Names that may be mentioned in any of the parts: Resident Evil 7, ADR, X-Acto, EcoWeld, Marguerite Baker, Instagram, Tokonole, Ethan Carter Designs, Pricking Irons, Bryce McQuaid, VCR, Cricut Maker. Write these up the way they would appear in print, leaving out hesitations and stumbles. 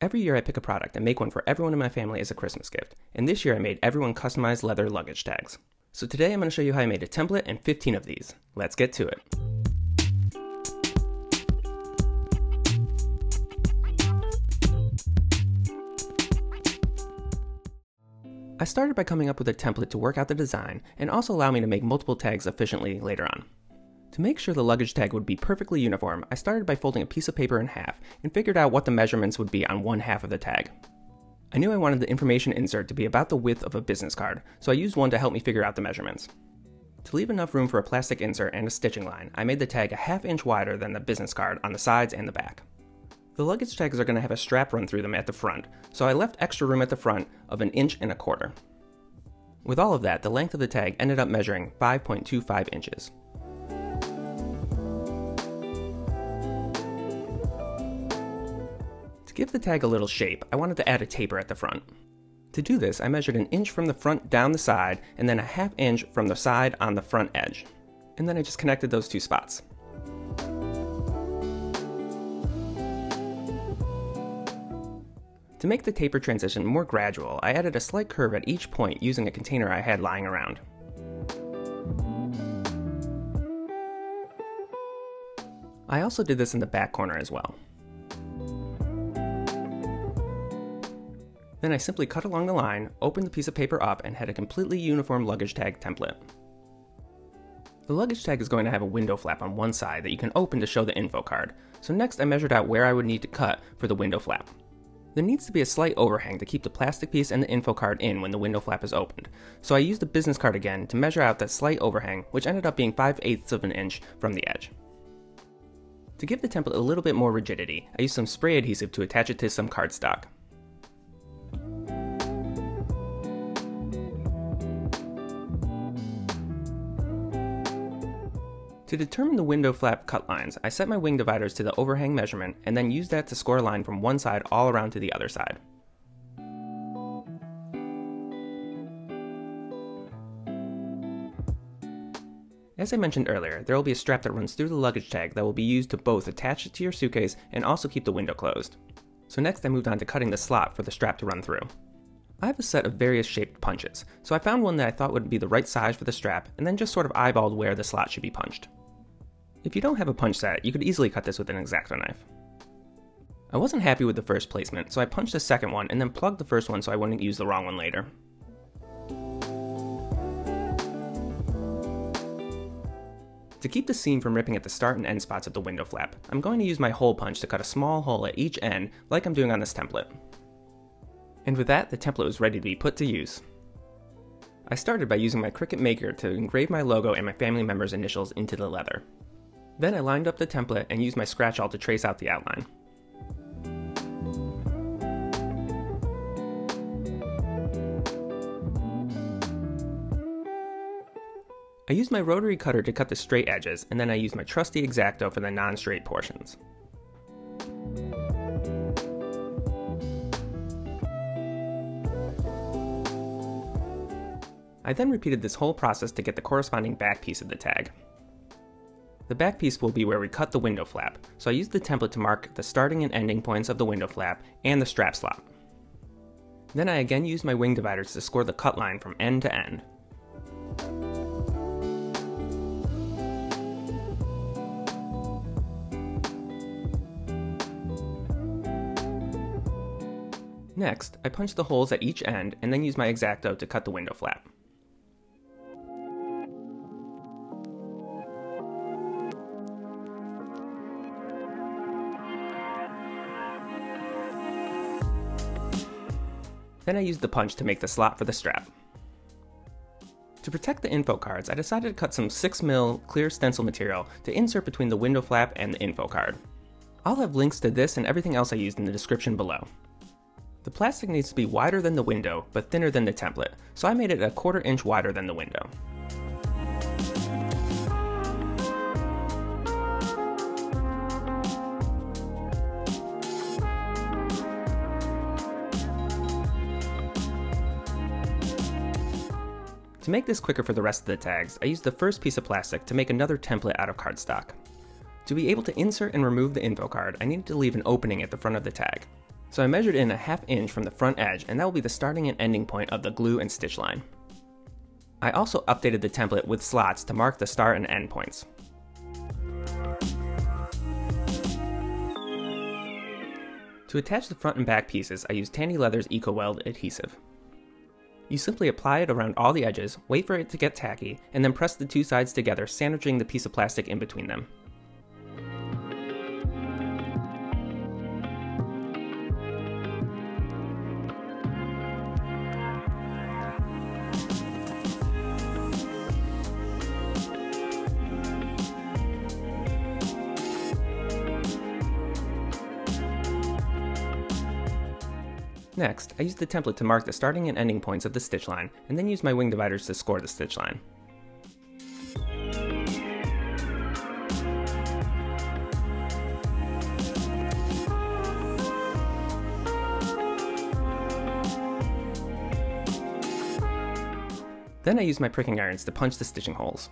Every year I pick a product and make one for everyone in my family as a Christmas gift, and this year I made everyone customized leather luggage tags. So today I'm going to show you how I made a template and 15 of these. Let's get to it. I started by coming up with a template to work out the design and also allow me to make multiple tags efficiently later on. To make sure the luggage tag would be perfectly uniform, I started by folding a piece of paper in half and figured out what the measurements would be on one half of the tag. I knew I wanted the information insert to be about the width of a business card, so I used one to help me figure out the measurements. To leave enough room for a plastic insert and a stitching line, I made the tag a half inch wider than the business card on the sides and the back. The luggage tags are going to have a strap run through them at the front, so I left extra room at the front of 1.25 inches. With all of that, the length of the tag ended up measuring 5.25 inches. To give the tag a little shape, I wanted to add a taper at the front. To do this, I measured 1 inch from the front down the side, and then 0.5 inches from the side on the front edge. And then I just connected those two spots. To make the taper transition more gradual, I added a slight curve at each point using a container I had lying around. I also did this in the back corner as well. Then I simply cut along the line, opened the piece of paper up, and had a completely uniform luggage tag template. The luggage tag is going to have a window flap on one side that you can open to show the info card, so next I measured out where I would need to cut for the window flap. There needs to be a slight overhang to keep the plastic piece and the info card in when the window flap is opened, so I used the business card again to measure out that slight overhang, which ended up being 5/8 inches from the edge. To give the template a little bit more rigidity, I used some spray adhesive to attach it to some cardstock. To determine the window flap cut lines, I set my wing dividers to the overhang measurement and then used that to score a line from one side all around to the other side. As I mentioned earlier, there will be a strap that runs through the luggage tag that will be used to both attach it to your suitcase and also keep the window closed. So next I moved on to cutting the slot for the strap to run through. I have a set of various shaped punches, so I found one that I thought would be the right size for the strap and then just sort of eyeballed where the slot should be punched. If you don't have a punch set, you could easily cut this with an X-Acto knife. I wasn't happy with the first placement, so I punched the second one and then plugged the first one so I wouldn't use the wrong one later. To keep the seam from ripping at the start and end spots of the window flap, I'm going to use my hole punch to cut a small hole at each end like I'm doing on this template. And with that, the template was ready to be put to use. I started by using my Cricut Maker to engrave my logo and my family members' initials into the leather. Then I lined up the template and used my scratch awl to trace out the outline. I used my rotary cutter to cut the straight edges, and then I used my trusty X-Acto for the non-straight portions. I then repeated this whole process to get the corresponding back piece of the tag. The back piece will be where we cut the window flap, so I used the template to mark the starting and ending points of the window flap and the strap slot. Then I again used my wing dividers to score the cut line from end to end. Next, I punched the holes at each end and then used my X-Acto to cut the window flap. Then I used the punch to make the slot for the strap. To protect the info cards, I decided to cut some 6mm clear stencil material to insert between the window flap and the info card. I'll have links to this and everything else I used in the description below. The plastic needs to be wider than the window, but thinner than the template, so I made it 1/4 inch wider than the window. To make this quicker for the rest of the tags, I used the first piece of plastic to make another template out of cardstock. To be able to insert and remove the info card, I needed to leave an opening at the front of the tag. So I measured in a half inch from the front edge, and that will be the starting and ending point of the glue and stitch line. I also updated the template with slots to mark the start and end points. To attach the front and back pieces, I used Tandy Leather's EcoWeld adhesive. You simply apply it around all the edges, wait for it to get tacky, and then press the two sides together, sandwiching the piece of plastic in between them. Next, I used the template to mark the starting and ending points of the stitch line, and then used my wing dividers to score the stitch line. Then I used my pricking irons to punch the stitching holes.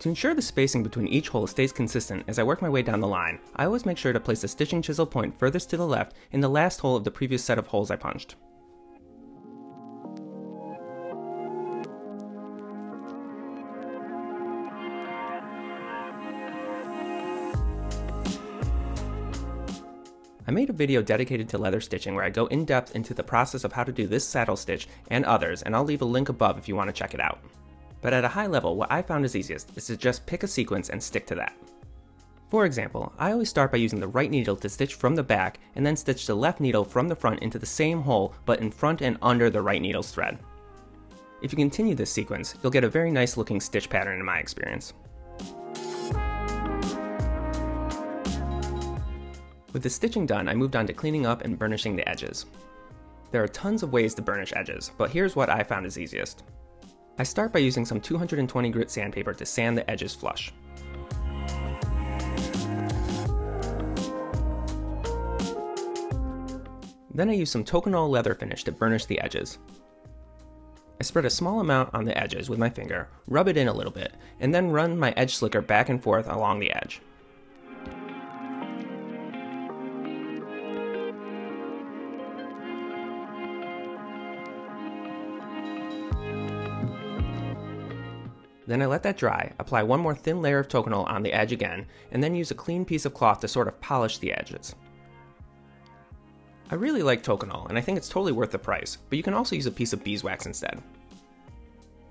To ensure the spacing between each hole stays consistent as I work my way down the line, I always make sure to place the stitching chisel point furthest to the left in the last hole of the previous set of holes I punched. I made a video dedicated to leather stitching where I go in depth into the process of how to do this saddle stitch and others, and I'll leave a link above if you want to check it out. But at a high level, what I found is easiest is to just pick a sequence and stick to that. For example, I always start by using the right needle to stitch from the back and then stitch the left needle from the front into the same hole, but in front and under the right needle's thread. If you continue this sequence, you'll get a very nice looking stitch pattern in my experience. With the stitching done, I moved on to cleaning up and burnishing the edges. There are tons of ways to burnish edges, but here's what I found is easiest. I start by using some 220 grit sandpaper to sand the edges flush. Then I use some Tokonole leather finish to burnish the edges. I spread a small amount on the edges with my finger, rub it in a little bit, and then run my edge slicker back and forth along the edge. Then I let that dry, apply one more thin layer of Tokonole on the edge again, and then use a clean piece of cloth to sort of polish the edges. I really like Tokonole, and I think it's totally worth the price, but you can also use a piece of beeswax instead.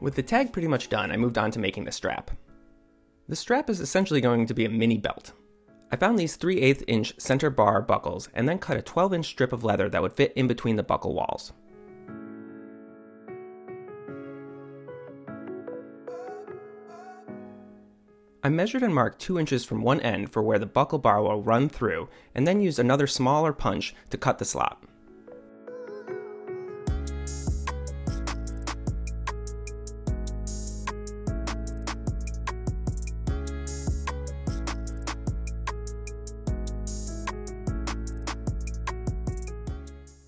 With the tag pretty much done, I moved on to making the strap. The strap is essentially going to be a mini belt. I found these 3/8 inch center bar buckles, and then cut a 12 inch strip of leather that would fit in between the buckle walls. I measured and marked 2 inches from one end for where the buckle bar will run through, and then used another smaller punch to cut the slot.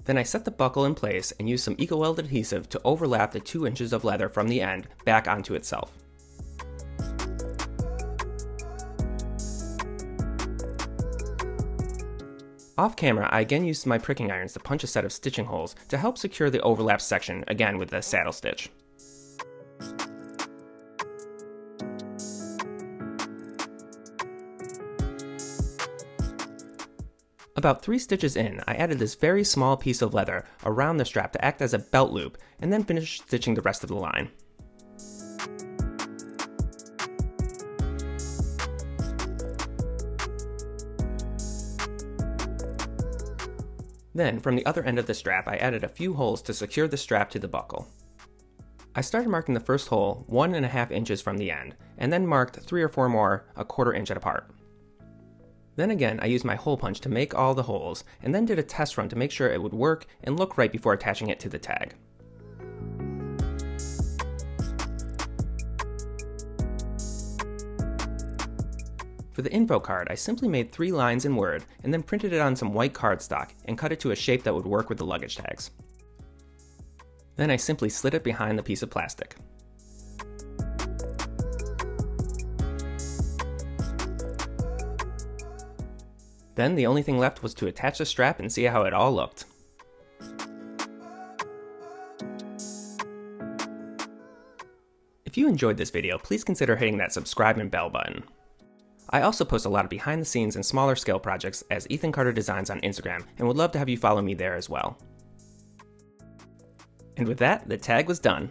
Then I set the buckle in place and used some EcoWeld adhesive to overlap the 2 inches of leather from the end back onto itself. Off camera, I again used my pricking irons to punch a set of stitching holes to help secure the overlap section, again with the saddle stitch. About 3 stitches in, I added this very small piece of leather around the strap to act as a belt loop, and then finished stitching the rest of the line. Then, from the other end of the strap, I added a few holes to secure the strap to the buckle. I started marking the first hole 1.5 inches from the end, and then marked 3 or 4 more 1/4 inch apart. Then again, I used my hole punch to make all the holes, and then did a test run to make sure it would work and look right before attaching it to the tag. For the info card, I simply made 3 lines in Word and then printed it on some white cardstock and cut it to a shape that would work with the luggage tags. Then I simply slid it behind the piece of plastic. Then the only thing left was to attach the strap and see how it all looked. If you enjoyed this video, please consider hitting that subscribe and bell button. I also post a lot of behind the scenes and smaller scale projects as Ethan Carter Designs on Instagram, and would love to have you follow me there as well. And with that, the tag was done.